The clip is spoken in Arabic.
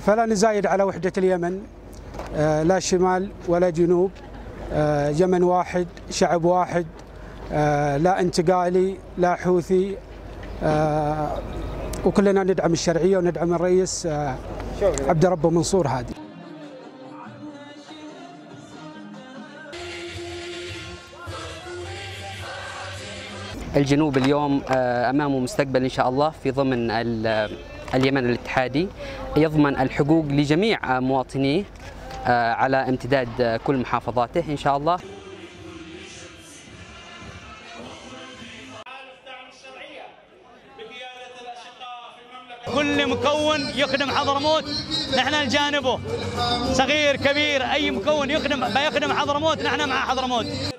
فلا نزايد على وحدة اليمن، لا شمال ولا جنوب، يمن واحد، شعب واحد، لا انتقالي لا حوثي، وكلنا ندعم الشرعية وندعم الرئيس عبد ربه منصور هادي. الجنوب اليوم أمامه مستقبل إن شاء الله في ضمن اليمن الاتحادي، يضمن الحقوق لجميع مواطنيه على امتداد كل محافظاته إن شاء الله. كل مكون يخدم حضرموت نحن نجانبه، صغير كبير، أي مكون يخدم حضرموت نحن مع حضرموت.